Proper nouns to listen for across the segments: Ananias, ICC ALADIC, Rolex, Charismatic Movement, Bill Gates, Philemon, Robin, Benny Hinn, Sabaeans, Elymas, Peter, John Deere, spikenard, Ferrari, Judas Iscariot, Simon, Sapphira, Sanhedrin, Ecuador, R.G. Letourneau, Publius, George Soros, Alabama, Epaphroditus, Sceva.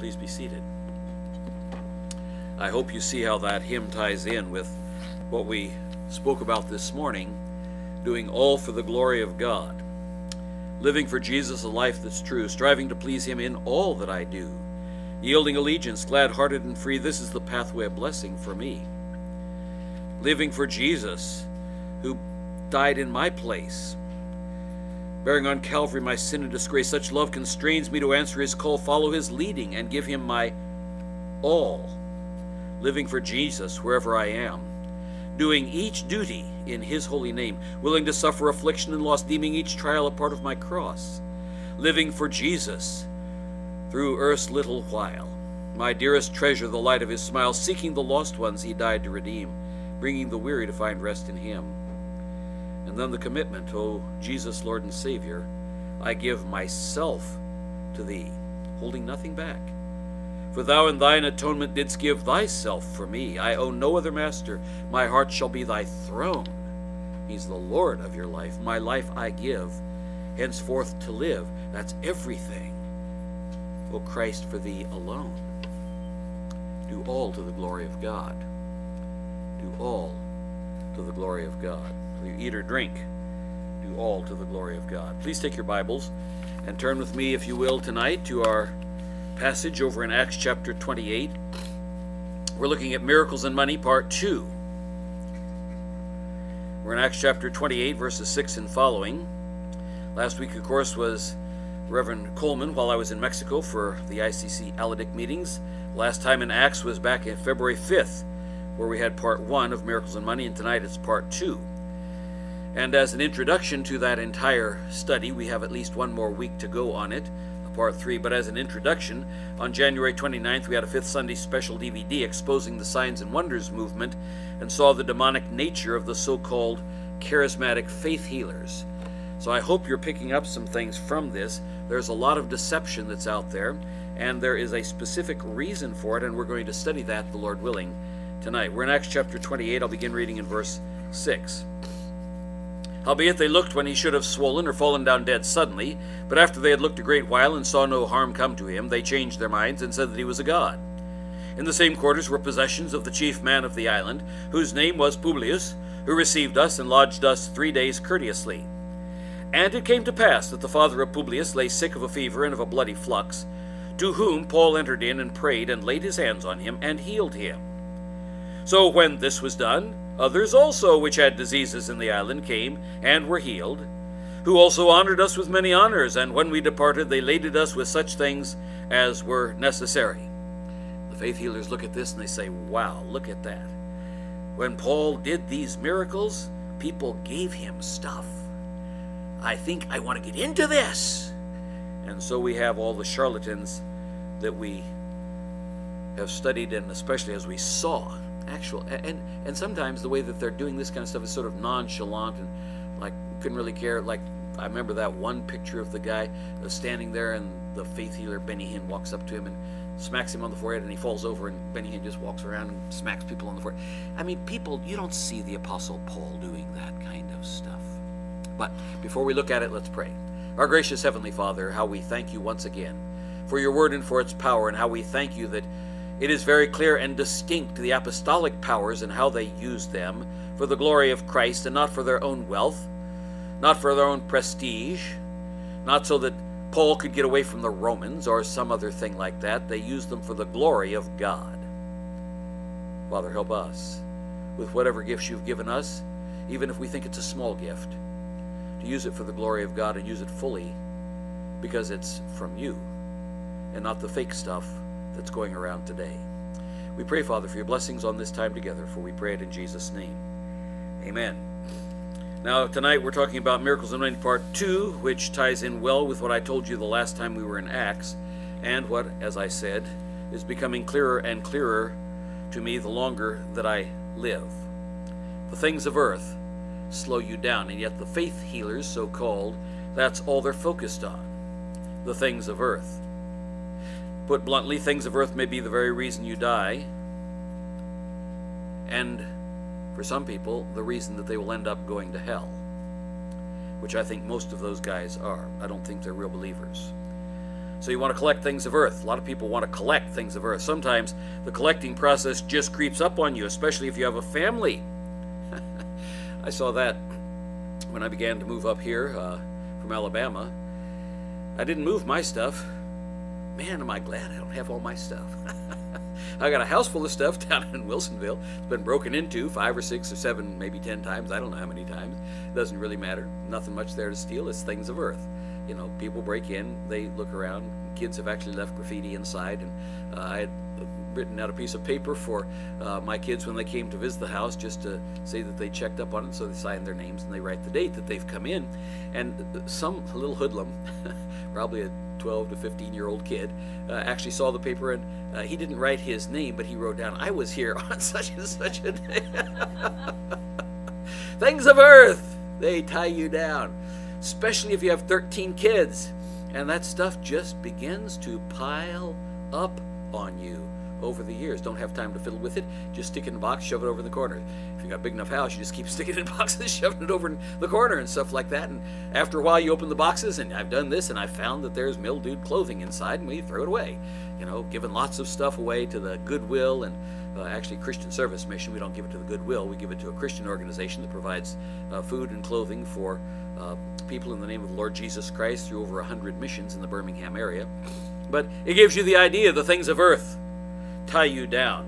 Please be seated. I hope you see how that hymn ties in with what we spoke about this morning, doing all for the glory of God, living for Jesus a life that's true, striving to please him in all that I do, yielding allegiance, glad-hearted and free. This is the pathway of blessing for me. Living for Jesus, who died in my place, bearing on Calvary my sin and disgrace. Such love constrains me to answer his call, follow his leading, and give him my all. Living for Jesus wherever I am, doing each duty in his holy name, willing to suffer affliction and loss, deeming each trial a part of my cross. Living for Jesus through earth's little while. My dearest treasure, the light of his smile, seeking the lost ones he died to redeem, bringing the weary to find rest in him. And then the commitment, O Jesus, Lord and Savior, I give myself to thee, holding nothing back. For thou in thine atonement didst give thyself for me. I owe no other master. My heart shall be thy throne. He's the Lord of your life. My life I give, henceforth to live. That's everything. O Christ, for thee alone. Do all to the glory of God. Do all to the glory of God. You eat or drink, do all to the glory of God. Please take your Bibles and turn with me, if you will, tonight to our passage over in Acts chapter 28. We're looking at Miracles and Money, part 2. We're in Acts chapter 28, verses 6 and following. Last week, of course, was Reverend Coleman while I was in Mexico for the ICC ALADIC meetings. Last time in Acts was back in February 5th, where we had part 1 of Miracles and Money, and tonight it's part 2. And as an introduction to that entire study, we have at least one more week to go on it, part 3, but as an introduction, on January 29th, we had a 5th Sunday special DVD exposing the Signs and Wonders movement and saw the demonic nature of the so-called charismatic faith healers. So I hope you're picking up some things from this. There's a lot of deception that's out there, and there is a specific reason for it, and we're going to study that, the Lord willing, tonight. We're in Acts chapter 28. I'll begin reading in verse 6. Howbeit they looked when he should have swollen or fallen down dead suddenly, but after they had looked a great while and saw no harm come to him, they changed their minds and said that he was a god. In the same quarters were possessions of the chief man of the island, whose name was Publius, who received us and lodged us 3 days courteously. And it came to pass that the father of Publius lay sick of a fever and of a bloody flux, to whom Paul entered in and prayed and laid his hands on him and healed him. So when this was done, others also which had diseases in the island came and were healed, who also honored us with many honors, and when we departed they laded us with such things as were necessary. The faith healers look at this and they say, wow, look at that. When Paul did these miracles, people gave him stuff. I think I want to get into this. And so we have all the charlatans that we have studied, and especially as we saw actual, and sometimes the way that they're doing this kind of stuff is sort of nonchalant and like couldn't really care. Like I remember that one picture of the guy standing there, and the faith healer Benny Hinn walks up to him and smacks him on the forehead, and he falls over, and Benny Hinn just walks around and smacks people on the forehead. I mean, people, you don't see the Apostle Paul doing that kind of stuff. But before we look at it, let's pray. Our gracious Heavenly Father, how we thank you once again for your word and for its power, and how we thank you that it is very clear and distinct, the apostolic powers and how they use them for the glory of Christ, and not for their own wealth, not for their own prestige, not so that Paul could get away from the Romans or some other thing like that. They use them for the glory of God. Father, help us with whatever gifts you've given us, even if we think it's a small gift, to use it for the glory of God and use it fully, because it's from you and not the fake stuff that's going around today. We pray, Father, for your blessings on this time together, for we pray it in Jesus' name. Amen. Now, tonight we're talking about Miracles and Money Part 2, which ties in well with what I told you the last time we were in Acts, and what, as I said, is becoming clearer and clearer to me the longer that I live. The things of earth slow you down, and yet the faith healers, so-called, that's all they're focused on, the things of earth. Put bluntly, things of earth may be the very reason you die, and for some people, the reason that they will end up going to hell, which I think most of those guys are. I don't think they're real believers. So you want to collect things of earth. A lot of people want to collect things of earth. Sometimes the collecting process just creeps up on you, especially if you have a family. I saw that when I began to move up here from Alabama. I didn't move my stuff. Man, am I glad I don't have all my stuff. I got a house full of stuff down in Wilsonville. It's been broken into 5 or 6 or 7, maybe 10 times. I don't know how many times. It doesn't really matter. Nothing much there to steal. It's things of earth. You know, people break in, they look around. Kids have actually left graffiti inside. And I had written out a piece of paper for my kids when they came to visit the house, just to say that they checked up on it. So they sign their names and they write the date that they've come in. And some little hoodlum, probably a 12 to 15-year-old kid, actually saw the paper, and he didn't write his name, but he wrote down, "I was here on such and such a day." Things of earth, they tie you down, especially if you have 13 kids, and that stuff just begins to pile up on you over the years. Don't have time to fiddle with it. Just stick it in a box, shove it over in the corner. If you got a big enough house, you just keep sticking it in boxes, shoving it over in the corner and stuff like that. And after a while, you open the boxes, and I've done this, and I found that there's mildewed clothing inside, and we throw it away. You know, giving lots of stuff away to the Goodwill and actually Christian Service Mission. We don't give it to the Goodwill. We give it to a Christian organization that provides food and clothing for people in the name of the Lord Jesus Christ through over 100 missions in the Birmingham area. But it gives you the idea, the things of earth tie you down.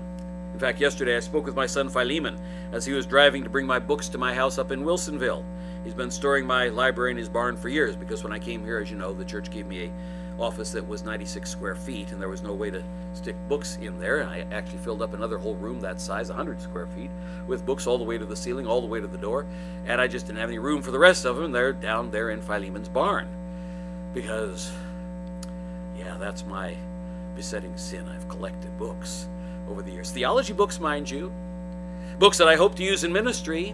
In fact, yesterday I spoke with my son Philemon as he was driving to bring my books to my house up in Wilsonville. He's been storing my library in his barn for years, because when I came here, as you know, the church gave me an office that was 96 square feet, and there was no way to stick books in there, and I actually filled up another whole room that size, 100 square feet, with books all the way to the ceiling, all the way to the door, and I just didn't have any room for the rest of them. They're down there in Philemon's barn, because, yeah, that's my besetting sin. I've collected books over the years. Theology books, mind you. Books that I hope to use in ministry.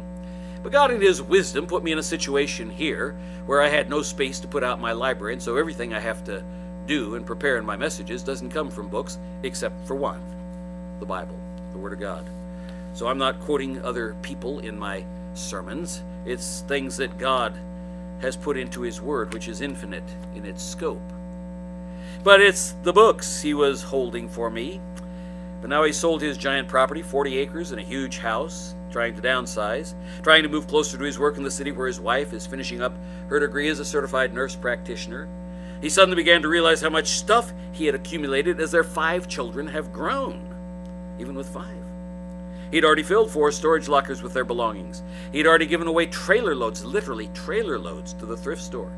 But God in His wisdom put me in a situation here where I had no space to put out my library, and so everything I have to do and prepare in my messages doesn't come from books except for one, the Bible, the Word of God. So I'm not quoting other people in my sermons. It's things that God has put into His Word, which is infinite in its scope. But it's the books he was holding for me. But now he sold his giant property, 40 acres and a huge house, trying to downsize, trying to move closer to his work in the city where his wife is finishing up her degree as a certified nurse practitioner. He suddenly began to realize how much stuff he had accumulated as their 5 children have grown, even with 5. He'd already filled 4 storage lockers with their belongings. He'd already given away trailer loads, literally trailer loads, to the thrift store.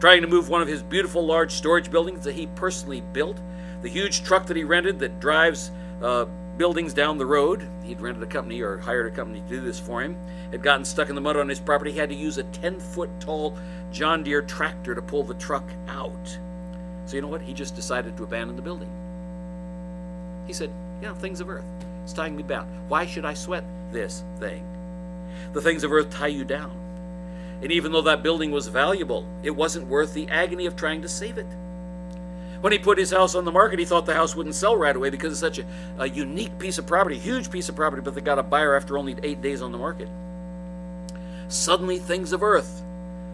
Trying to move one of his beautiful large storage buildings that he personally built, the huge truck that he rented that drives buildings down the road. He'd rented a company or hired a company to do this for him. Had gotten stuck in the mud on his property. He had to use a 10-foot-tall John Deere tractor to pull the truck out. So you know what? He just decided to abandon the building. He said, you know, things of earth. It's tying me down. Why should I sweat this thing? The things of earth tie you down. And even though that building was valuable, it wasn't worth the agony of trying to save it. When he put his house on the market, he thought the house wouldn't sell right away because it's such a unique piece of property, huge piece of property, but they got a buyer after only 8 days on the market. Suddenly, things of earth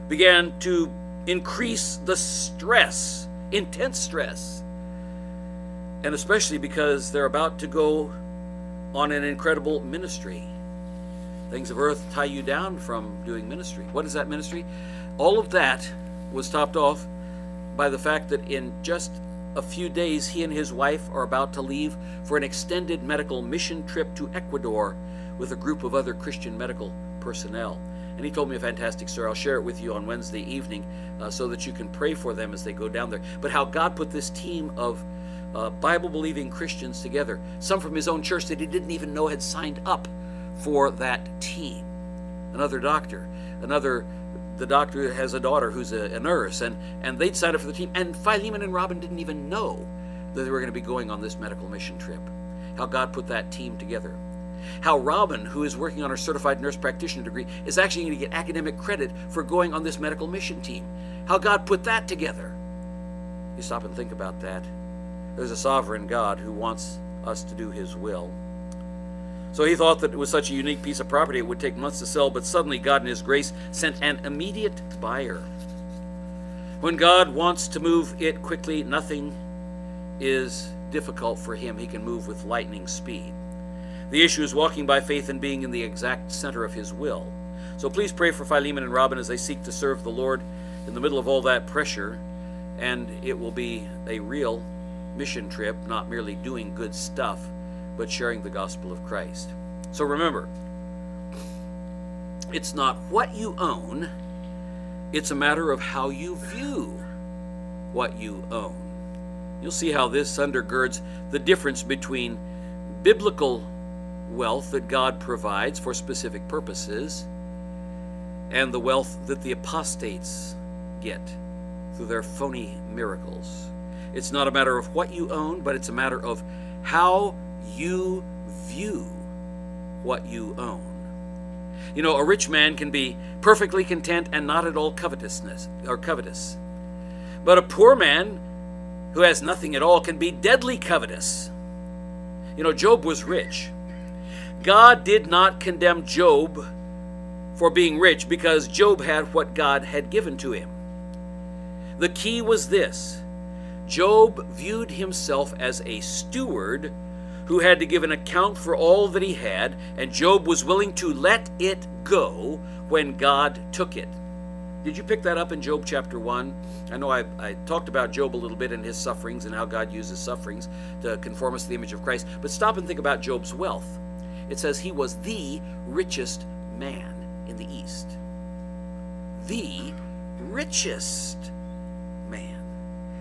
began to increase the stress, intense stress, and especially because they're about to go on an incredible ministry. Things of earth tie you down from doing ministry. What is that ministry? All of that was topped off by the fact that in just a few days, he and his wife are about to leave for an extended medical mission trip to Ecuador with a group of other Christian medical personnel. And he told me a fantastic story. I'll share it with you on Wednesday evening so that you can pray for them as they go down there. But how God put this team of Bible-believing Christians together, some from his own church that he didn't even know had signed up for that team. Another doctor, the doctor has a daughter who's a nurse, and they'd signed up for the team, and Philemon and Robin didn't even know that they were going to be going on this medical mission trip. How God put that team together. How Robin, who is working on her certified nurse practitioner degree, is actually going to get academic credit for going on this medical mission team. How God put that together. You stop and think about that. There's a sovereign God who wants us to do his will. So he thought that it was such a unique piece of property it would take months to sell, but suddenly God in his grace sent an immediate buyer. When God wants to move it quickly, nothing is difficult for him. He can move with lightning speed. The issue is walking by faith and being in the exact center of his will. So please pray for Philemon and Robin as they seek to serve the Lord in the middle of all that pressure, and it will be a real mission trip, not merely doing good stuff, but sharing the gospel of Christ. So remember, it's not what you own, it's a matter of how you view what you own. You'll see how this undergirds the difference between biblical wealth that God provides for specific purposes and the wealth that the apostates get through their phony miracles. It's not a matter of what you own, but it's a matter of how you view what you own. You know, a rich man can be perfectly content and not at all covetous. But a poor man who has nothing at all can be deadly covetous. You know, Job was rich. God did not condemn Job for being rich because Job had what God had given to him. The key was this: Job viewed himself as a steward who had to give an account for all that he had, and Job was willing to let it go when God took it. Did you pick that up in Job chapter 1? I know I talked about Job a little bit and his sufferings and how God uses sufferings to conform us to the image of Christ, but stop and think about Job's wealth. It says he was the richest man in the East. The richest man.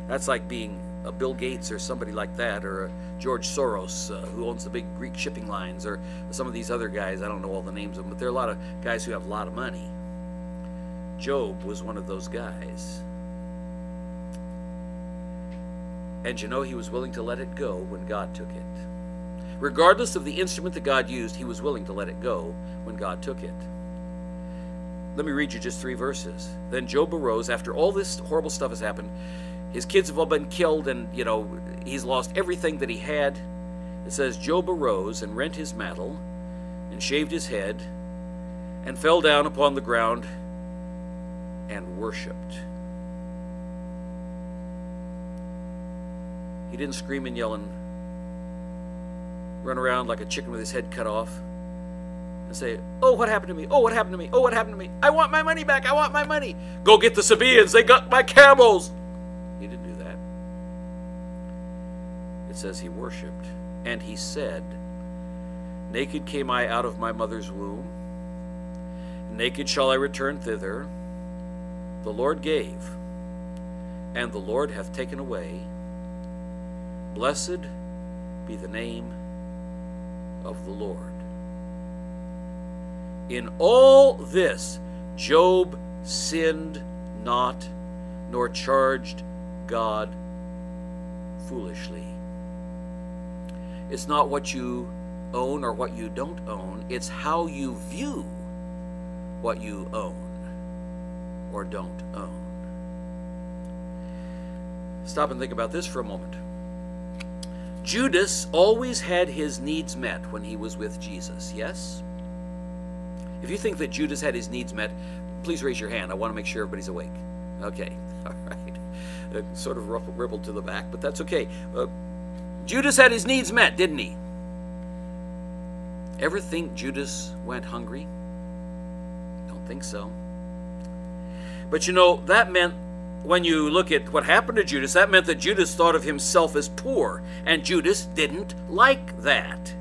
That's like being a Bill Gates or somebody like that, or a George Soros who owns the big Greek shipping lines, or some of these other guys. I don't know all the names of them, but there are a lot of guys who have a lot of money. Job was one of those guys. And you know, he was willing to let it go when God took it. Regardless of the instrument that God used, he was willing to let it go when God took it. Let me read you just 3 verses. Then Job arose after all this horrible stuff has happened. His kids have all been killed, and, you know, he's lost everything that he had. It says, Job arose and rent his mantle and shaved his head and fell down upon the ground and worshipped. He didn't scream and yell and run around like a chicken with his head cut off and say, oh, what happened to me? Oh, what happened to me? Oh, what happened to me? I want my money back. I want my money. Go get the Sabaeans. They got my camels. He didn't do that. It says he worshipped, and he said, naked came I out of my mother's womb, naked shall I return thither. The Lord gave, and the Lord hath taken away. Blessed be the name of the Lord. In all this, Job sinned not, nor charged God foolishly. It's not what you own or what you don't own. It's how you view what you own or don't own. Stop and think about this for a moment. Judas always had his needs met when he was with Jesus, yes? If you think that Judas had his needs met, please raise your hand. I want to make sure everybody's awake. Okay, all right. Sort of rippled to the back, but that's okay. Judas had his needs met, didn't he? Ever think Judas went hungry? Don't think so. But you know, that meant, when you look at what happened to Judas, that meant that Judas thought of himself as poor, and Judas didn't like that.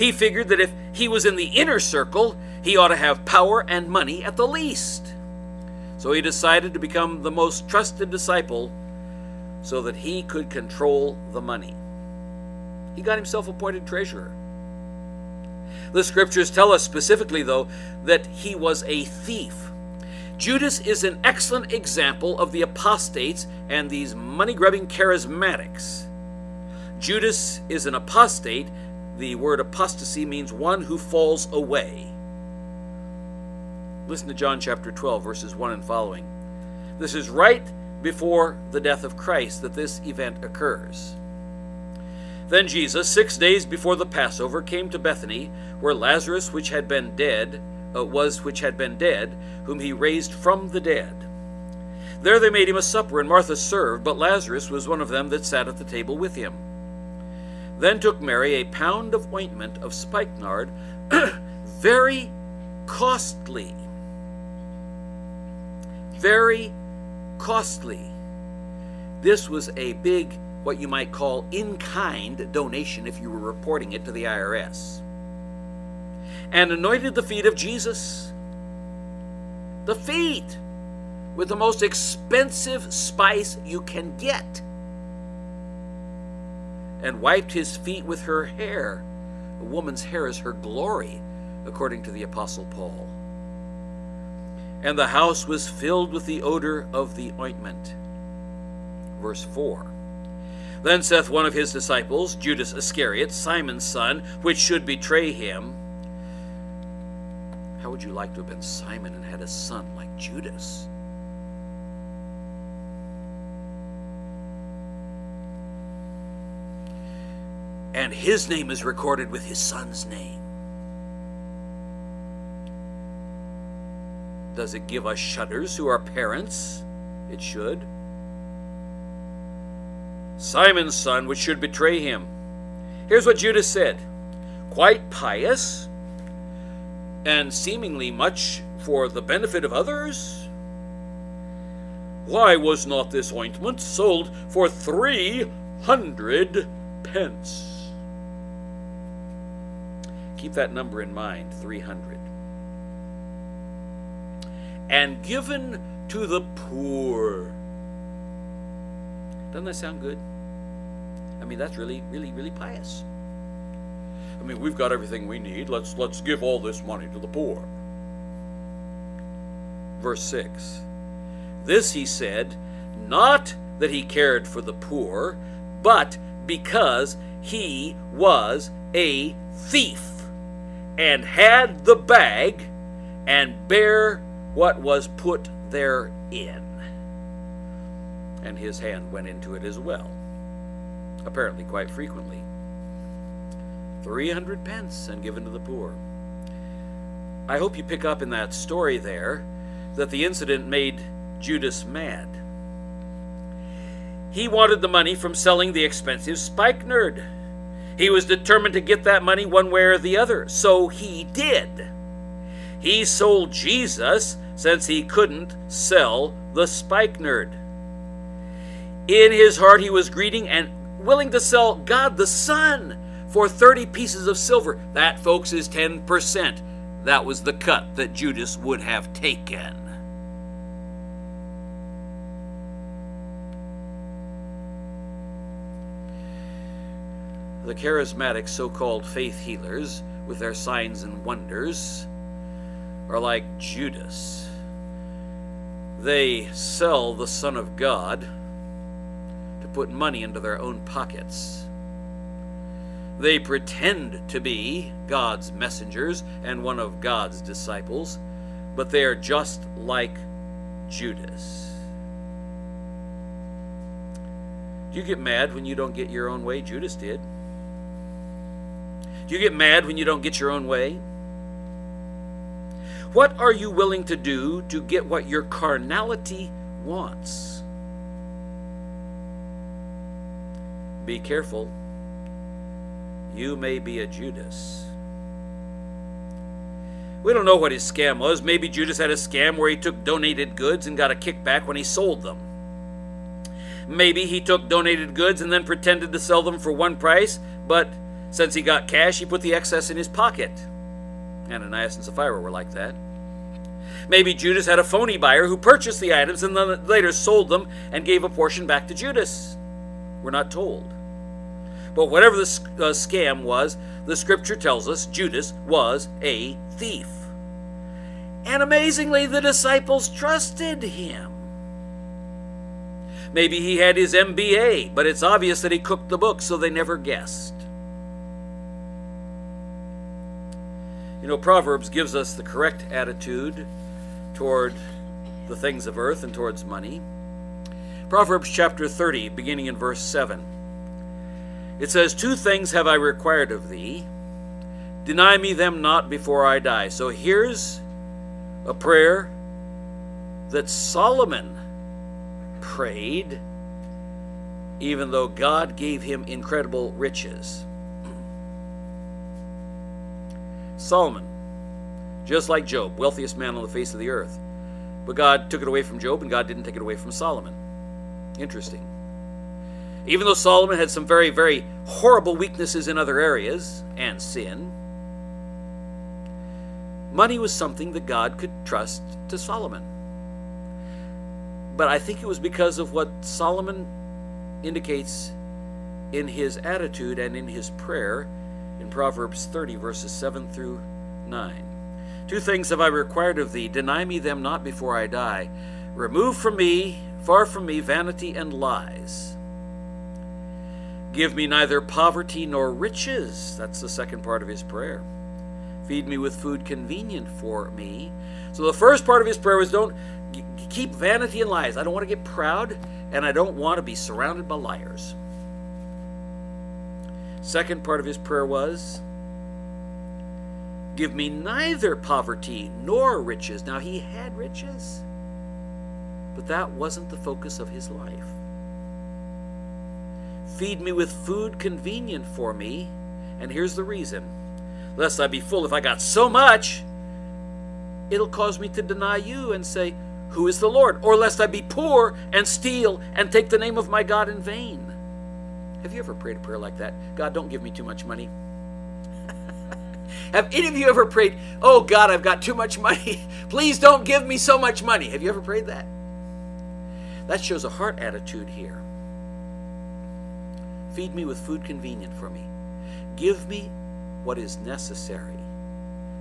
He figured that if he was in the inner circle, he ought to have power and money at the least. So he decided to become the most trusted disciple so that he could control the money. He got himself appointed treasurer. The scriptures tell us specifically, though, that he was a thief. Judas is an excellent example of the apostates and these money-grubbing charismatics. Judas is an apostate. The word apostasy means one who falls away. Listen to John chapter 12, verses 1 and following. This is right before the death of Christ that this event occurs. Then Jesus, 6 days before the Passover, came to Bethany, where Lazarus, which had been dead, whom he raised from the dead. There they made him a supper, and Martha served, but Lazarus was one of them that sat at the table with him. Then took Mary a pound of ointment of spikenard, very costly, very costly. This was a big, what you might call in-kind donation if you were reporting it to the IRS. And anointed the feet of Jesus, the feet, with the most expensive spice you can get, and wiped his feet with her hair. A woman's hair is her glory, according to the Apostle Paul. And the house was filled with the odor of the ointment. Verse 4. Then saith one of his disciples, Judas Iscariot, Simon's son, which should betray him. How would you like to have been Simon and had a son like Judas? And his name is recorded with his son's name. Does it give us shudders who are parents? It should. Simon's son, which should betray him. Here's what Judas said. Quite pious and seemingly much for the benefit of others. Why was not this ointment sold for 300 pence? Keep that number in mind, 300. And given to the poor. Doesn't that sound good? I mean, that's really, really, really pious. I mean, we've got everything we need. Let's give all this money to the poor. Verse 6. This he said, not that he cared for the poor, but because he was a thief, and had the bag, and bare what was put therein. And his hand went into it as well, apparently quite frequently. 300 pence, and given to the poor. I hope you pick up in that story there that the incident made Judas mad. He wanted the money from selling the expensive spikenard. He was determined to get that money one way or the other, so he did. He sold Jesus since he couldn't sell the spikenard. In his heart he was greedy and willing to sell God the Son for 30 pieces of silver. That, folks, is 10%. That was the cut that Judas would have taken. The charismatic so-called faith healers, with their signs and wonders, are like Judas. They sell the Son of God to put money into their own pockets. They pretend to be God's messengers and one of God's disciples, but they are just like Judas. Do you get mad when you don't get your own way? Judas did. You get mad when you don't get your own way? What are you willing to do to get what your carnality wants? Be careful. You may be a Judas. We don't know what his scam was. Maybe Judas had a scam where he took donated goods and got a kickback when he sold them. Maybe he took donated goods and then pretended to sell them for one price, but since he got cash, he put the excess in his pocket. Ananias and Sapphira were like that. Maybe Judas had a phony buyer who purchased the items and then later sold them and gave a portion back to Judas. We're not told. But whatever the scam was, the scripture tells us Judas was a thief. And amazingly, the disciples trusted him. Maybe he had his MBA, but it's obvious that he cooked the book, so they never guessed. You know, Proverbs gives us the correct attitude toward the things of earth and towards money. Proverbs chapter 30, beginning in verse 7. It says, "Two things have I required of thee. Deny me them not before I die." So here's a prayer that Solomon prayed, even though God gave him incredible riches. Solomon, just like Job, wealthiest man on the face of the earth. But God took it away from Job, and God didn't take it away from Solomon. Interesting. Even though Solomon had some very, very horrible weaknesses in other areas and sin, money was something that God could trust to Solomon. But I think it was because of what Solomon indicates in his attitude and in his prayer in Proverbs 30, verses 7 through 9. Two things have I required of thee, deny me them not before I die. Remove from me, far from me, vanity and lies. Give me neither poverty nor riches. That's the second part of his prayer. Feed me with food convenient for me. So the first part of his prayer was, don't keep vanity and lies. I don't want to get proud, and I don't want to be surrounded by liars. Second part of his prayer was, give me neither poverty nor riches. Now, he had riches, but that wasn't the focus of his life. Feed me with food convenient for me, and here's the reason. Lest I be full, if I got so much, it'll cause me to deny you and say, who is the Lord? Or lest I be poor and steal and take the name of my God in vain. Have you ever prayed a prayer like that? God, don't give me too much money. Have any of you ever prayed, oh God, I've got too much money. Please don't give me so much money. Have you ever prayed that? That shows a heart attitude here. Feed me with food convenient for me. Give me what is necessary.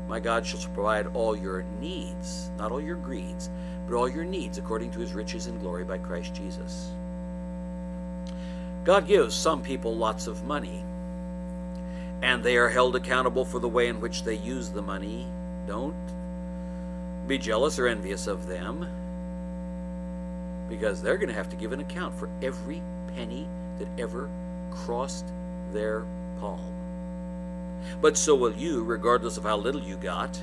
My God shall provide all your needs, not all your greeds, but all your needs according to his riches and glory by Christ Jesus. God gives some people lots of money, and they are held accountable for the way in which they use the money. Don't be jealous or envious of them, because they're going to have to give an account for every penny that ever crossed their palm. But so will you, regardless of how little you got,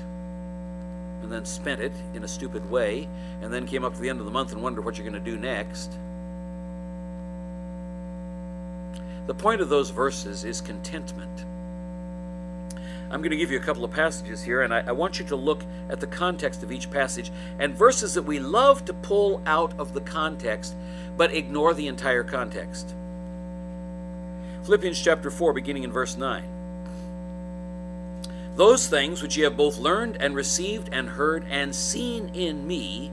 and then spent it in a stupid way, and then came up to the end of the month and wondered what you're going to do next. The point of those verses is contentment. I'm going to give you a couple of passages here, and I want you to look at the context of each passage, and verses that we love to pull out of the context, but ignore the entire context. Philippians chapter 4, beginning in verse 9. Those things which ye have both learned and received and heard and seen in me,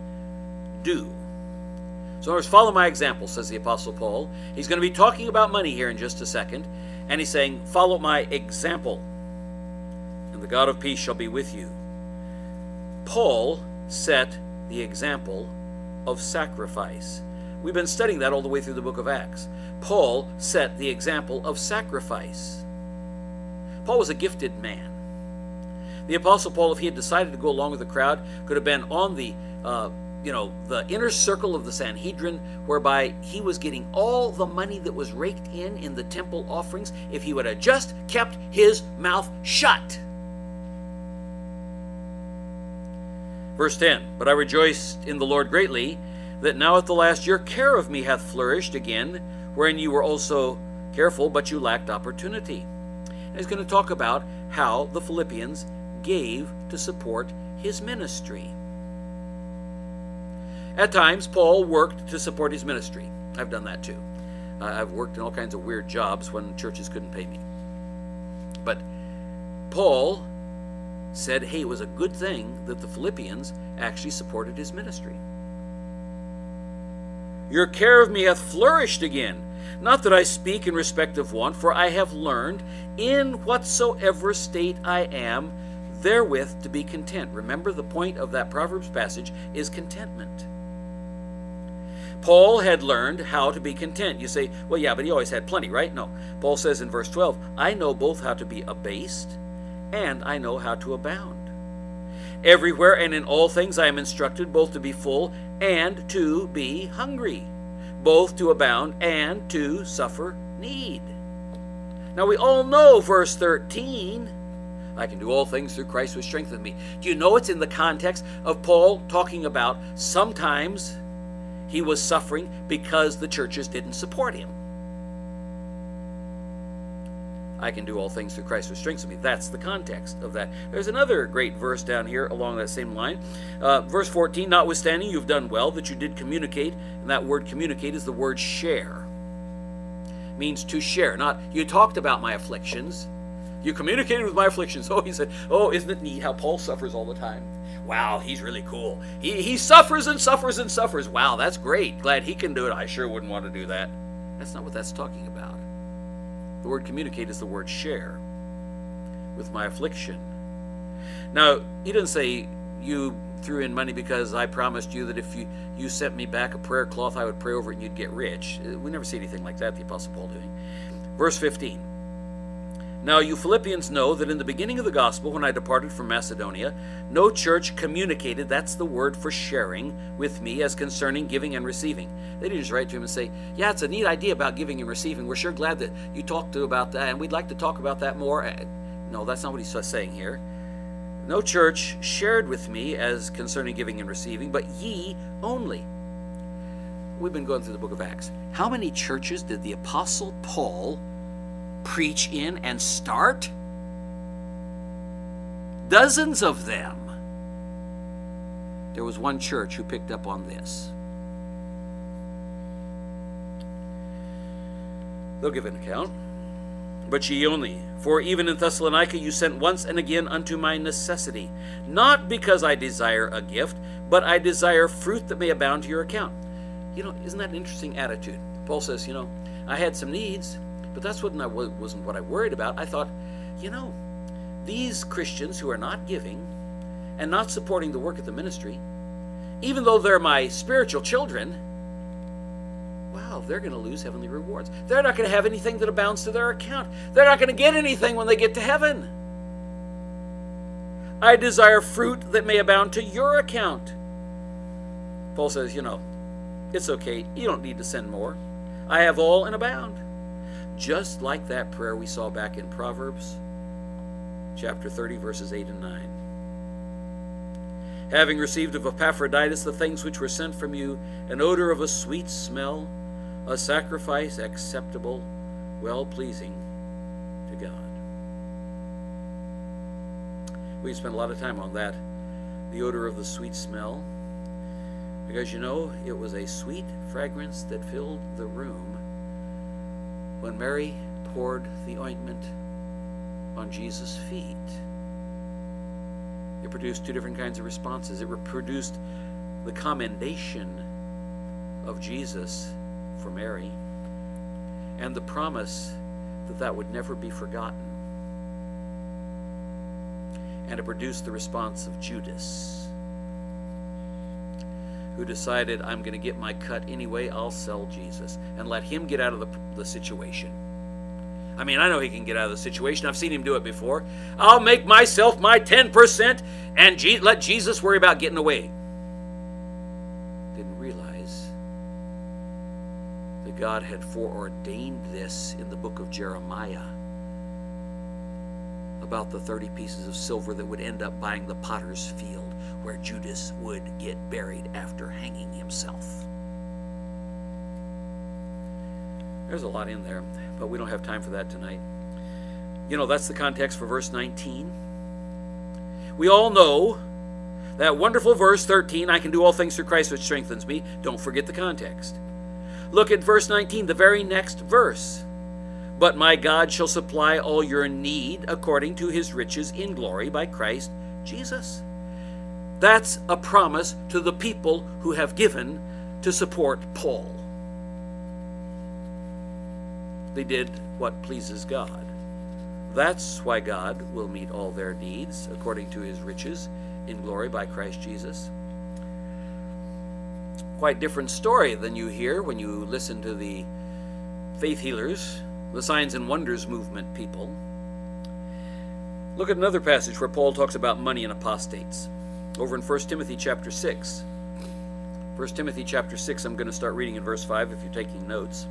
do. So in other words, follow my example, says the Apostle Paul. He's going to be talking about money here in just a second. And he's saying, follow my example, and the God of peace shall be with you. Paul set the example of sacrifice. We've been studying that all the way through the book of Acts. Paul set the example of sacrifice. Paul was a gifted man. The Apostle Paul, if he had decided to go along with the crowd, could have been on the, the inner circle of the Sanhedrin, whereby he was getting all the money that was raked in the temple offerings, if he would have just kept his mouth shut. Verse 10, but I rejoiced in the Lord greatly, that now at the last your care of me hath flourished again, wherein you were also careful, but you lacked opportunity. And he's going to talk about how the Philippians gave to support his ministry. At times, Paul worked to support his ministry. I've done that too. I've worked in all kinds of weird jobs when churches couldn't pay me. But Paul said, hey, it was a good thing that the Philippians actually supported his ministry. Your care of me hath flourished again. Not that I speak in respect of want, for I have learned in whatsoever state I am, therewith to be content. Remember, the point of that Proverbs passage is contentment. Paul had learned how to be content. You say, well, yeah, but he always had plenty, right? No. Paul says in verse 12, I know both how to be abased and I know how to abound. Everywhere and in all things I am instructed both to be full and to be hungry, both to abound and to suffer need. Now we all know verse 13, I can do all things through Christ which strengtheneth me. Do you know it's in the context of Paul talking about sometimes He was suffering because the churches didn't support him. I can do all things through Christ who strengthens me. That's the context of that. There's another great verse down here along that same line. Verse 14, notwithstanding, you've done well that you did communicate. And that word communicate is the word share. It means to share. Not, you talked about my afflictions. You communicated with my afflictions. Oh, he said, oh, isn't it neat how Paul suffers all the time? Wow, he's really cool. He suffers and suffers and suffers. Wow, that's great. Glad he can do it. I sure wouldn't want to do that. That's not what that's talking about. The word communicate is the word share with my affliction. Now, he didn't say you threw in money because I promised you that if you sent me back a prayer cloth, I would pray over it and you'd get rich. We never see anything like that, the Apostle Paul doing. Verse 15. Now you Philippians know that in the beginning of the gospel, when I departed from Macedonia, no church communicated, that's the word for sharing, with me as concerning giving and receiving. They didn't just write to him and say, yeah, it's a neat idea about giving and receiving. We're sure glad that you talked to about that, and we'd like to talk about that more. No, that's not what he's saying here. No church shared with me as concerning giving and receiving, but ye only. We've been going through the book of Acts. How many churches did the Apostle Paul preach in and start? Dozens of them. There was one church who picked up on this. They'll give an account. But ye only, for even in Thessalonica you sent once and again unto my necessity, not because I desire a gift, but I desire fruit that may abound to your account. You know, isn't that an interesting attitude? Paul says, you know, I had some needs, but that's what wasn't what I worried about. I thought, you know, these Christians who are not giving and not supporting the work of the ministry, even though they're my spiritual children, wow, they're going to lose heavenly rewards. They're not going to have anything that abounds to their account. They're not going to get anything when they get to heaven. I desire fruit that may abound to your account. Paul says, you know, it's okay. You don't need to send more. I have all and abound. Just like that prayer we saw back in Proverbs chapter 30, verses 8 and 9. Having received of Epaphroditus the things which were sent from you, an odor of a sweet smell, a sacrifice acceptable, well-pleasing to God. We spent a lot of time on that, the odor of the sweet smell, because, you know, it was a sweet fragrance that filled the room when Mary poured the ointment on Jesus' feet. It produced two different kinds of responses. It produced the commendation of Jesus for Mary and the promise that that would never be forgotten. And it produced the response of Judas, who decided, I'm going to get my cut anyway, I'll sell Jesus, and let him get out of the situation. I mean, I know he can get out of the situation. I've seen him do it before. I'll make myself my 10% and let Jesus worry about getting away. Didn't realize that God had foreordained this in the book of Jeremiah about the 30 pieces of silver that would end up buying the potter's field, where Judas would get buried after hanging himself. There's a lot in there, but we don't have time for that tonight. You know, that's the context for verse 19. We all know that wonderful verse 13, I can do all things through Christ which strengthens me. Don't forget the context. Look at verse 19, the very next verse. But my God shall supply all your need according to his riches in glory by Christ Jesus. That's a promise to the people who have given to support Paul. They did what pleases God. That's why God will meet all their needs according to his riches in glory by Christ Jesus. Quite different story than you hear when you listen to the faith healers, the signs and wonders movement people. Look at another passage where Paul talks about money and apostates. Over in 1 Timothy chapter 6. 1 Timothy chapter 6, I'm going to start reading in verse 5 if you're taking notes.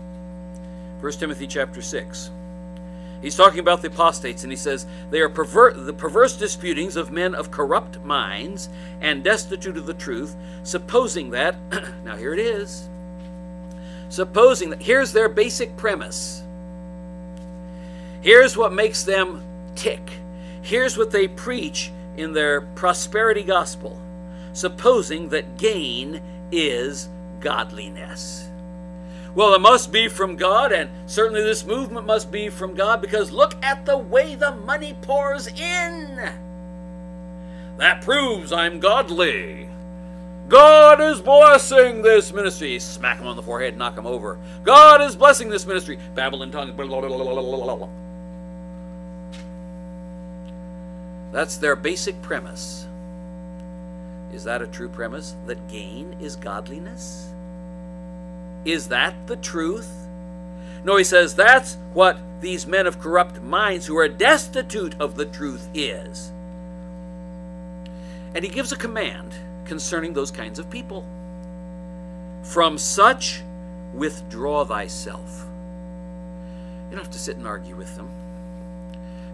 1 Timothy chapter 6. He's talking about the apostates, and he says, they are the perverse disputings of men of corrupt minds and destitute of the truth, supposing that, now here it is, Supposing that, here's their basic premise. Here's what makes them tick. Here's what they preach in their prosperity gospel. Supposing that gain is godliness. Well, it must be from God, and certainly this movement must be from God, because look at the way the money pours in. That proves I'm godly. God is blessing this ministry. Smack him on the forehead, knock him over. God is blessing this ministry. Babble in tongues. Blah, blah, blah, blah, blah, blah. That's their basic premise. Is that a true premise? That gain is godliness? Is that the truth? No, he says that's what these men of corrupt minds who are destitute of the truth is. And he gives a command concerning those kinds of people. From such withdraw thyself. You don't have to sit and argue with them.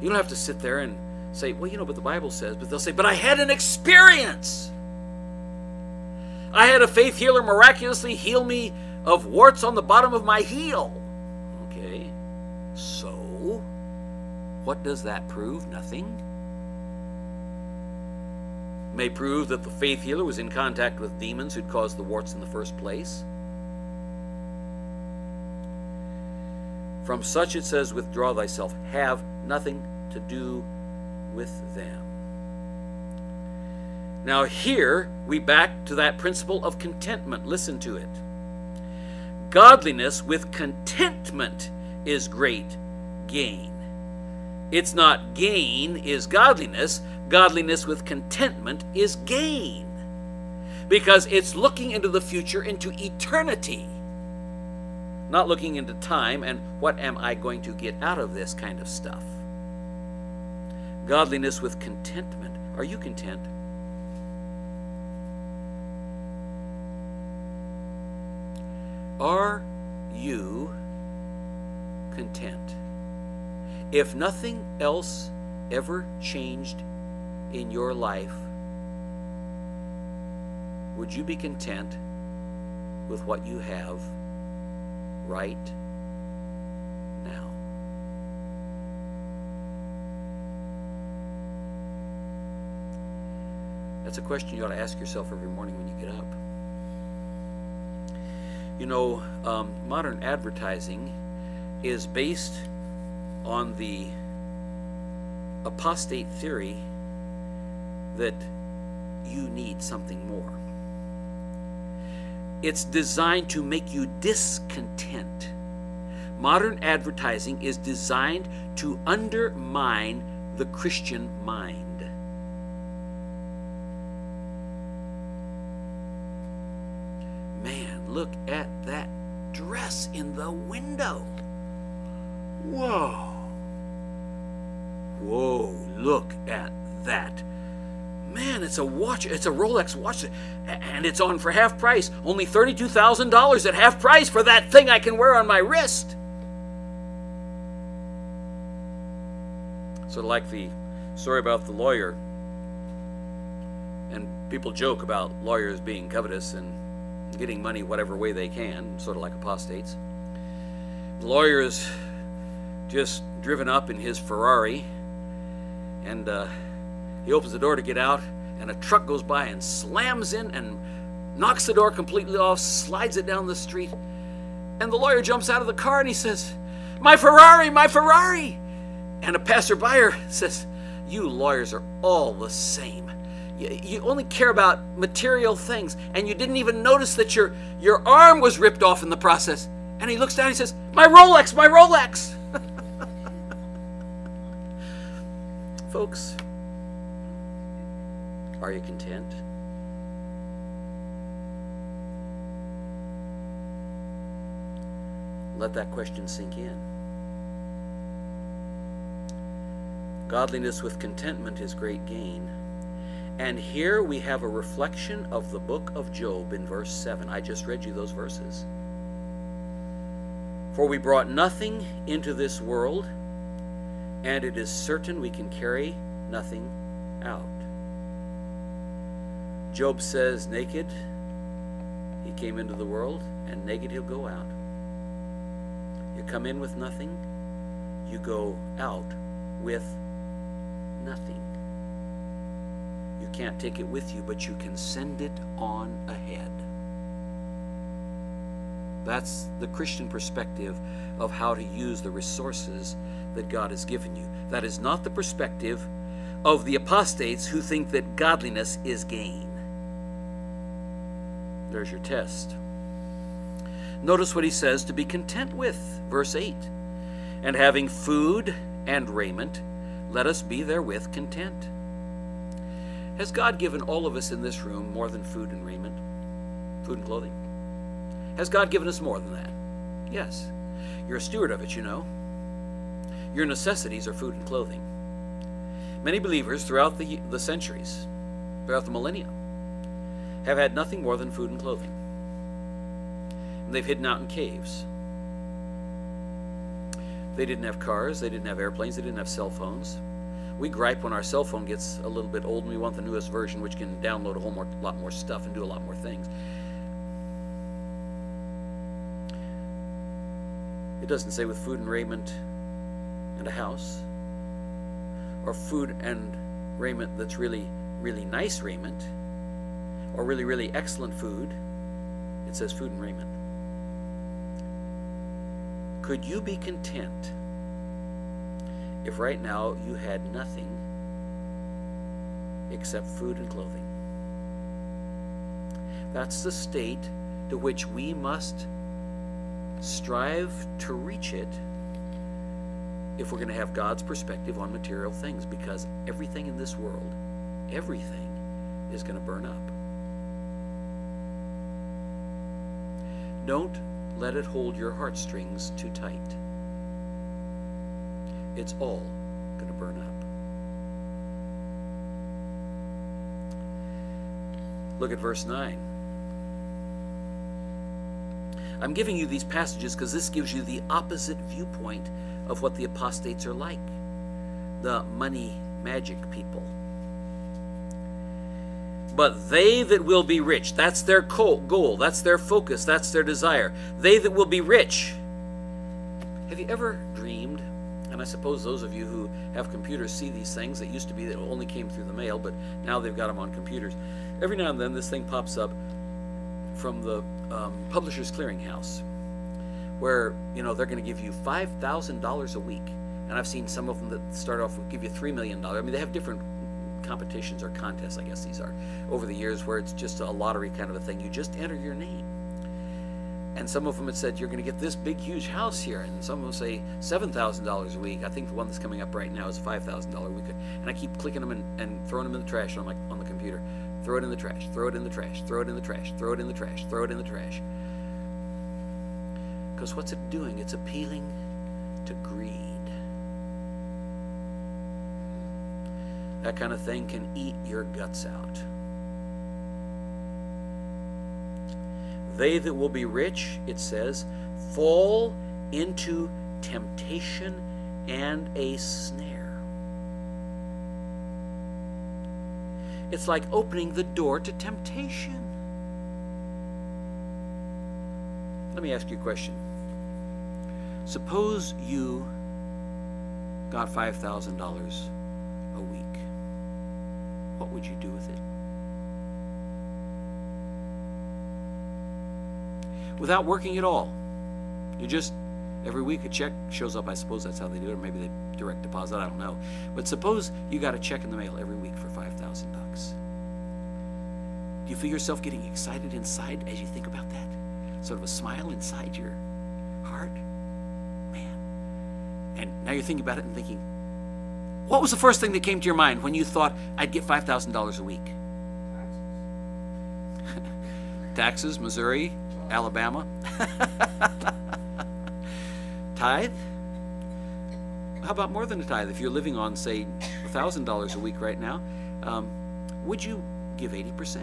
You don't have to sit there and say, well, you know, but the Bible says, but they'll say, but I had an experience. I had a faith healer miraculously heal me of warts on the bottom of my heel. Okay, so what does that prove? Nothing. It may prove that the faith healer was in contact with demons who'd caused the warts in the first place. From such, it says, withdraw thyself. Have nothing to do with them. Now here, we back to that principle of contentment. Listen to it. Godliness with contentment is great gain. It's not gain is godliness. Godliness with contentment is gain. Because it's looking into the future, into eternity. Not looking into time and what am I going to get out of this kind of stuff. Godliness with contentment. Are you content? Are you content? If nothing else ever changed in your life, would you be content with what you have right now? That's a question you ought to ask yourself every morning when you get up. You know, modern advertising is based on the apostate theory that you need something more. It's designed to make you discontent. Modern advertising is designed to undermine the Christian mind. Look at that dress in the window. Whoa. Whoa, look at that. Man, it's a watch. It's a Rolex watch, and it's on for half price. Only $32,000 at half price for that thing I can wear on my wrist. Sort of like the story about the lawyer. And people joke about lawyers being covetous and getting money whatever way they can, sort of like apostates. The lawyer is just driven up in his Ferrari, and he opens the door to get out, and a truck goes by and slams in and knocks the door completely off, slides it down the street, and the lawyer jumps out of the car and he says, "My Ferrari, my Ferrari!" And a passerby says, "You lawyers are all the same. You only care about material things, and you didn't even notice that your arm was ripped off in the process." And he looks down and he says, "My Rolex, my Rolex!" Folks, are you content? Let that question sink in. Godliness with contentment is great gain. And here we have a reflection of the book of Job in verse 7. I just read you those verses. For we brought nothing into this world, and it is certain we can carry nothing out. Job says, naked he came into the world, and naked he'll go out. You come in with nothing, you go out with nothing. You can't take it with you, but you can send it on ahead. That's the Christian perspective of how to use the resources that God has given you. That is not the perspective of the apostates who think that godliness is gain. There's your test. Notice what he says to be content with, verse 8. And having food and raiment, let us be therewith content. Has God given all of us in this room more than food and raiment? Food and clothing? Has God given us more than that? Yes. You're a steward of it, you know. Your necessities are food and clothing. Many believers throughout the centuries, throughout the millennia, have had nothing more than food and clothing. And they've hidden out in caves. They didn't have cars, they didn't have airplanes, they didn't have cell phones. We gripe when our cell phone gets a little bit old and we want the newest version, which can download a whole lot more stuff and do a lot more things. It doesn't say with food and raiment and a house, or food and raiment that's really, really nice raiment, or really, really excellent food. It says food and raiment. Could you be content if right now you had nothing except food and clothing? That's the state to which we must strive to reach it if we're going to have God's perspective on material things, because everything in this world, everything is going to burn up. Don't let it hold your heartstrings too tight. It's all going to burn up. Look at verse 9. I'm giving you these passages because this gives you the opposite viewpoint of what the apostates are like, the money magic people. But they that will be rich, that's their goal, that's their focus, that's their desire. They that will be rich. Have you ever dreamed, and I suppose those of you who have computers see these things, that used to be that only came through the mail, but now they've got them on computers. Every now and then this thing pops up from the Publishers Clearinghouse, where, you know, they're going to give you $5,000 a week. And I've seen some of them that start off with give you $3 million. I mean, they have different competitions or contests, I guess these are, over the years, where it's just a lottery kind of a thing. You just enter your name. And some of them had said, you're going to get this big, huge house here. And some of them say $7,000 a week. I think the one that's coming up right now is $5,000 a week. And I keep clicking them and throwing them in the trash on the computer. Throw it in the trash, throw it in the trash, throw it in the trash, throw it in the trash, throw it in the trash. Because what's it doing? It's appealing to greed. That kind of thing can eat your guts out. They that will be rich, it says, fall into temptation and a snare. It's like opening the door to temptation. Let me ask you a question. Suppose you got $5,000 a week. What would you do with it? Without working at all. You just, every week a check shows up. I suppose that's how they do it, or maybe they direct deposit, I don't know. But suppose you got a check in the mail every week for $5,000. Do you feel yourself getting excited inside as you think about that? Sort of a smile inside your heart? Man. And now you're thinking about it and thinking, what was the first thing that came to your mind when you thought, I'd get $5,000 a week? Taxes. Taxes, Missouri, Alabama. Tithe? How about more than a tithe? If you're living on, say, $1,000 a week right now, would you give 80%?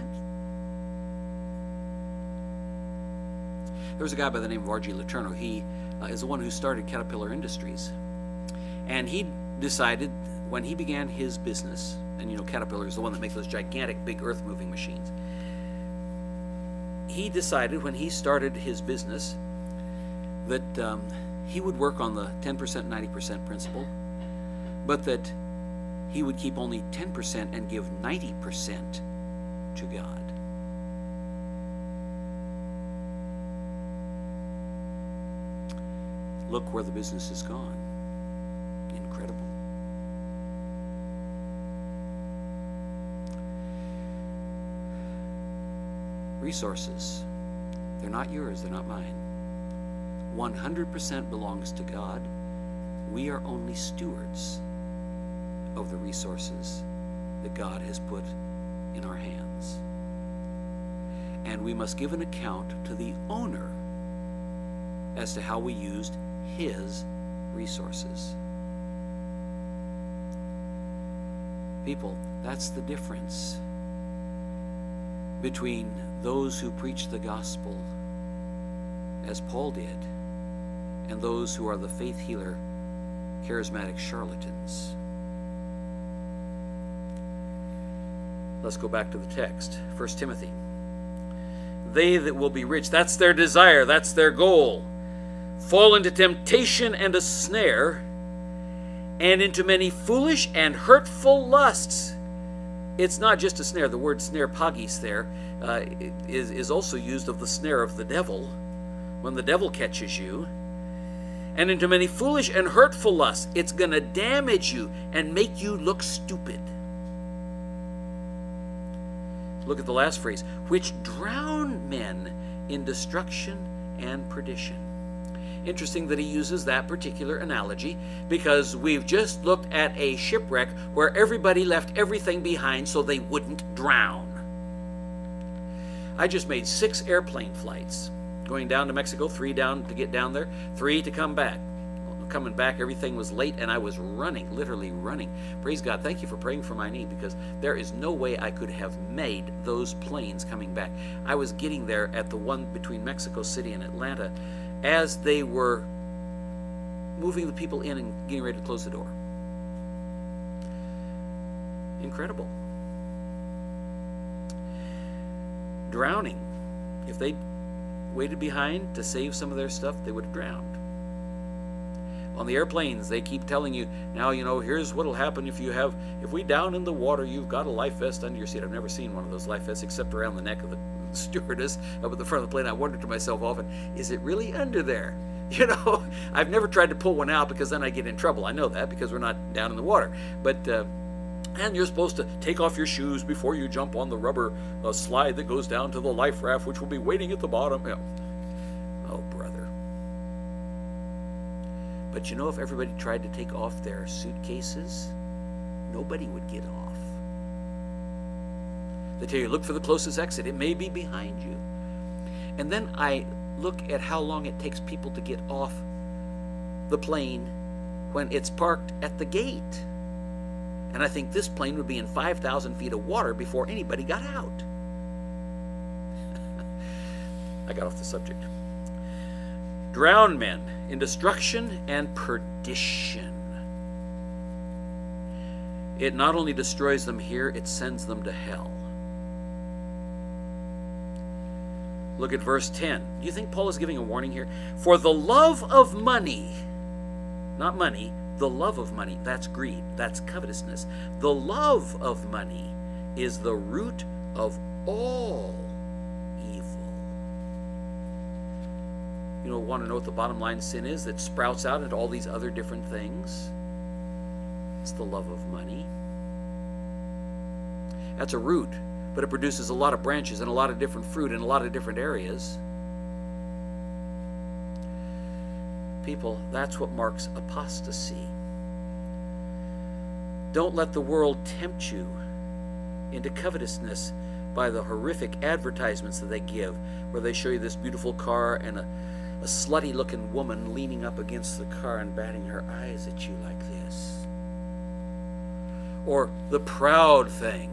There was a guy by the name of R.G. Letourneau. He is the one who started Caterpillar Industries. And he decided when he began his business, and you know Caterpillar is the one that makes those gigantic, big earth-moving machines. He decided when he started his business that he would work on the 10%, 90% principle, but that he would keep only 10% and give 90% to God. Look where the business has gone. Incredible. Resources. They're not yours, they're not mine. 100% belongs to God. We are only stewards of the resources that God has put in our hands. And we must give an account to the owner as to how we used his resources. People, that's the difference between those who preach the gospel, as Paul did, and those who are the faith healer, charismatic charlatans. Let's go back to the text, 1 Timothy. They that will be rich, that's their desire, that's their goal, fall into temptation and a snare, and into many foolish and hurtful lusts. It's not just a snare. The word snare, pagis, there, is also used of the snare of the devil, when the devil catches you. And into many foolish and hurtful lusts. It's going to damage you and make you look stupid. Look at the last phrase, which drown men in destruction and perdition. Interesting that he uses that particular analogy, because we've just looked at a shipwreck where everybody left everything behind so they wouldn't drown. I just made 6 airplane flights, going down to Mexico, 3 down to get down there, 3 to come back. Coming back, everything was late, and I was running, literally running. Praise God. Thank you for praying for my knee, because there is no way I could have made those planes coming back. I was getting there at the one between Mexico City and Atlanta as they were moving the people in and getting ready to close the door. Incredible. Drowning. If they waited behind to save some of their stuff, they would have drowned. On the airplanes, they keep telling you, now, you know, here's what'll happen if we down in the water, you've got a life vest under your seat. I've never seen one of those life vests except around the neck of the stewardess up at the front of the plane. I wonder to myself often, is it really under there? You know, I've never tried to pull one out, because then I get in trouble. I know that, because we're not down in the water. But, and you're supposed to take off your shoes before you jump on the rubber slide that goes down to the life raft, which will be waiting at the bottom. You know. Oh, brother. But you know, if everybody tried to take off their suitcases, nobody would get off. They tell you, look for the closest exit. It may be behind you. And then I look at how long it takes people to get off the plane when it's parked at the gate. And I think this plane would be in 5,000 feet of water before anybody got out. I got off the subject. Drown men in destruction and perdition. It not only destroys them here, it sends them to hell. Look at verse 10. Do you think Paul is giving a warning here? For the love of money, not money, the love of money, that's greed, that's covetousness. The love of money is the root of all evil. You know, want to know what the bottom line sin is that sprouts out into all these other different things? It's the love of money. That's a root, but it produces a lot of branches and a lot of different fruit in a lot of different areas. People, that's what marks apostasy. Don't let the world tempt you into covetousness by the horrific advertisements that they give, where they show you this beautiful car and a slutty looking woman leaning up against the car and batting her eyes at you like this. Or the proud thing,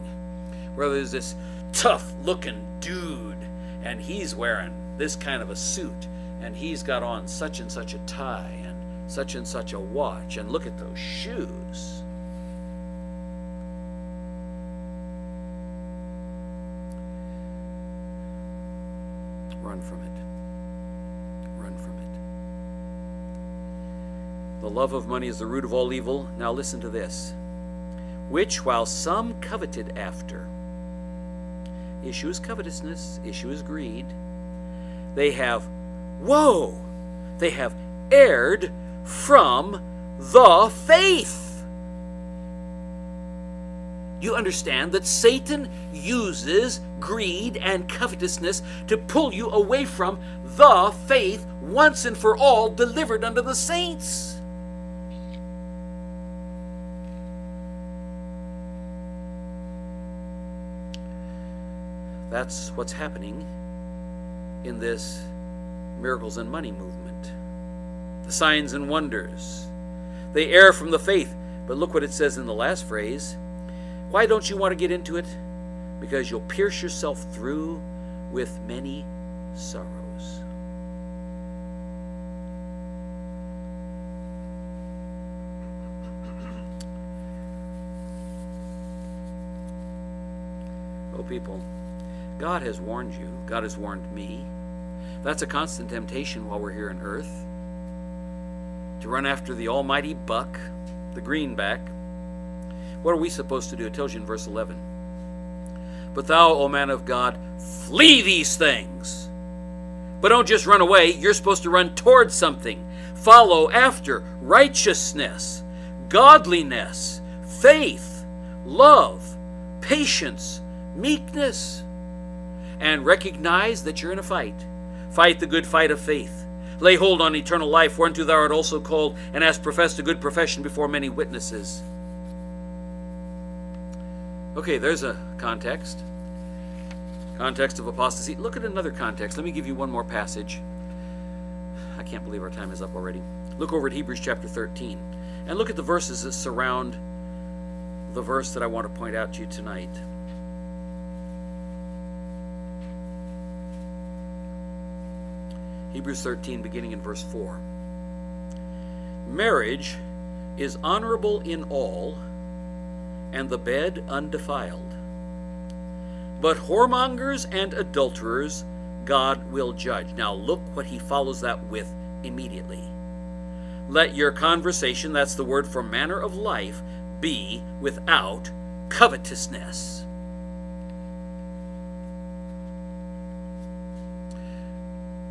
where there's this tough looking dude and he's wearing this kind of a suit and he's got on such and such a tie and such a watch and look at those shoes. Run from it. Run from it. The love of money is the root of all evil. Now listen to this. Which, while some coveted after, issue is covetousness, issue is greed, they have erred from the faith. You understand that Satan uses greed and covetousness to pull you away from the faith once and for all delivered unto the saints. That's what's happening in this miracles and money movement. The signs and wonders. They err from the faith. But look what it says in the last phrase. Why don't you want to get into it? Because you'll pierce yourself through with many sorrows. Oh, people, God has warned you. God has warned me. That's a constant temptation while we're here on earth, to run after the almighty buck, the greenback. What are we supposed to do? It tells you in verse 11. But thou, O man of God, flee these things. But don't just run away. You're supposed to run towards something. Follow after righteousness, godliness, faith, love, patience, meekness. And recognize that you're in a fight. Fight the good fight of faith. Lay hold on eternal life, whereunto thou art also called, and hast professed a good profession before many witnesses. Okay, there's a context. Context of apostasy. Look at another context. Let me give you one more passage. I can't believe our time is up already. Look over at Hebrews chapter 13. And look at the verses that surround the verse that I want to point out to you tonight. Hebrews 13, beginning in verse 4. Marriage is honorable in all, and the bed undefiled. But whoremongers and adulterers God will judge. Now look what he follows that with immediately. Let your conversation, that's the word for manner of life, be without covetousness.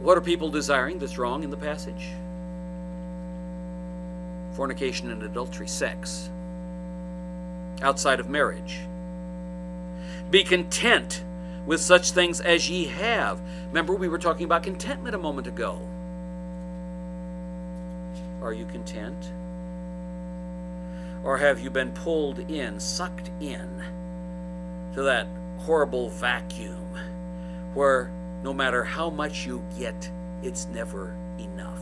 What are people desiring that's wrong in the passage? Fornication and adultery, sex. Outside of marriage. Be content with such things as ye have. Remember, we were talking about contentment a moment ago. Are you content? Or have you been pulled in, sucked in to that horrible vacuum where no matter how much you get, it's never enough?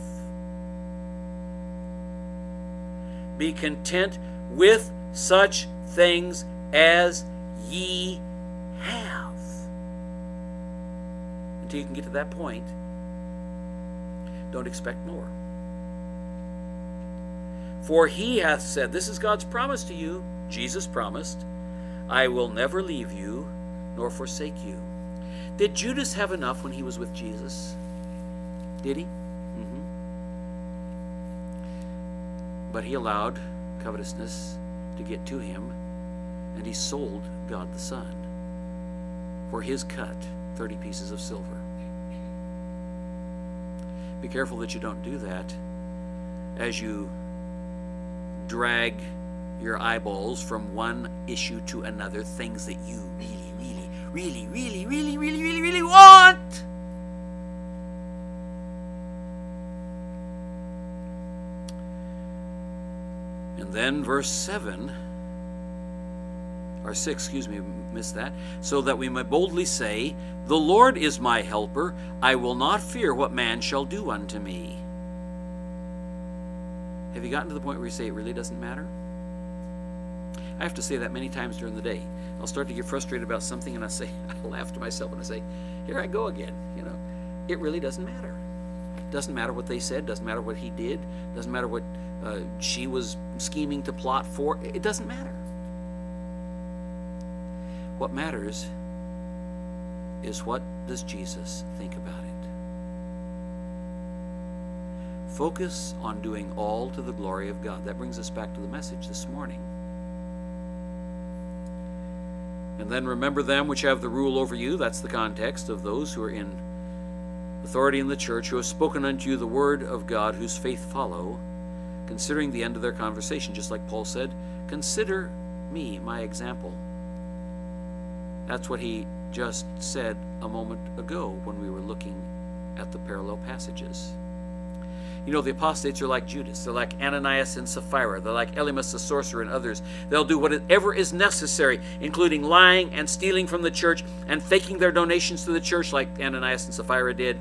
Be content with such things as ye have. Until you can get to that point, don't expect more. For he hath said, this is God's promise to you, Jesus promised, I will never leave you nor forsake you. Did Judas have enough when he was with Jesus? Did he? But he allowed covetousness to get to him, and he sold God the Son for his cut, 30 pieces of silver. Be careful that you don't do that as you drag your eyeballs from one issue to another, things that you really want. And then verse 7, or 6, excuse me, missed that. So that we may boldly say, the Lord is my helper. I will not fear what man shall do unto me. Have you gotten to the point where you say it really doesn't matter? I have to say that many times during the day. I'll start to get frustrated about something and I say, I laugh to myself and I say, here I go again. You know, it really doesn't matter. Doesn't matter what they said. Doesn't matter what he did. Doesn't matter what she was scheming to plot for. It doesn't matter. What matters is what does Jesus think about it? Focus on doing all to the glory of God. That brings us back to the message this morning. And then remember them which have the rule over you. That's the context of those who are in authority in the church, who have spoken unto you the word of God, whose faith follow, considering the end of their conversation. Just like Paul said, consider me my example. That's what he just said a moment ago when we were looking at the parallel passages. You know, the apostates are like Judas. They're like Ananias and Sapphira. They're like Elymas the sorcerer and others. They'll do whatever is necessary, including lying and stealing from the church and faking their donations to the church like Ananias and Sapphira did.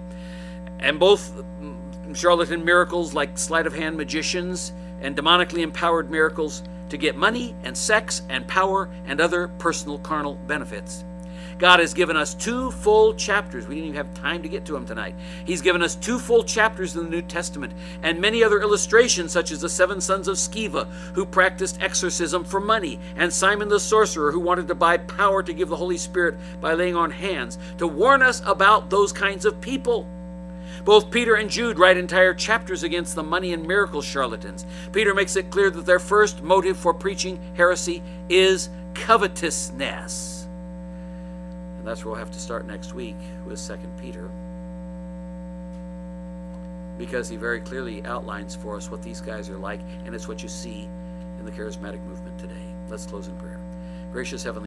And both charlatan miracles like sleight-of-hand magicians and demonically empowered miracles to get money and sex and power and other personal carnal benefits. God has given us two full chapters. We didn't even have time to get to them tonight. He's given us two full chapters in the New Testament and many other illustrations, such as the 7 sons of Sceva, who practiced exorcism for money, and Simon the sorcerer, who wanted to buy power to give the Holy Spirit by laying on hands, to warn us about those kinds of people. Both Peter and Jude write entire chapters against the money and miracle charlatans. Peter makes it clear that their first motive for preaching heresy is covetousness. And that's where we'll have to start next week with 2 Peter, because he very clearly outlines for us what these guys are like, and it's what you see in the charismatic movement today. Let's close in prayer. Gracious Heavenly